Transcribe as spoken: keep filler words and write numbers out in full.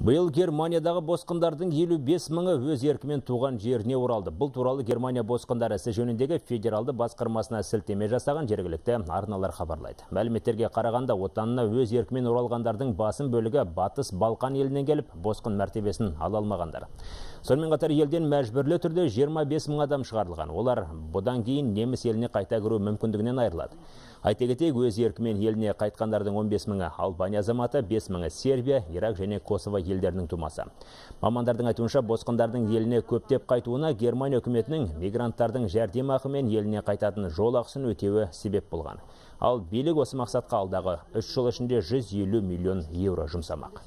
Быйыл Германиядағы босқындардың елу бес мыңы өз еркімен туған жеріне оралды. Бұл туралы Германия босқындар ісі жөніндегі федералды басқармасына сілтеме жасаған жергілікті арналар хабарлайды. Мәліметтерге қарағанда отанына өз еркімен оралғандардың басым бөлігі Батыс Балқан елінен келіп, босқын мәртебесін ала алмағандар. Сонымен қатар елден мәжбүрлі түрде жиырма бес мың адам шығарылған. Олар бұдан кейін неміс еліне қайта кіру мүмкіндігінен айырылады. Айта кетейік, өз еркімен еліне қайтқандардың он бес мыңы Албания азаматы, бес мыңы Сербия, Ирак және Косово елдерінің тумасы. Мамандардың айтуынша, босқындардың еліне көптеп қайтуына Германия үкіметінің мигранттардың жәрдемақы мен еліне қайтатын жол ақысын өтеуі себеп болған. Ал билік осы мақсатқа алдағы үш жыл ішінде жүз елу миллион еуро жұмсамақ.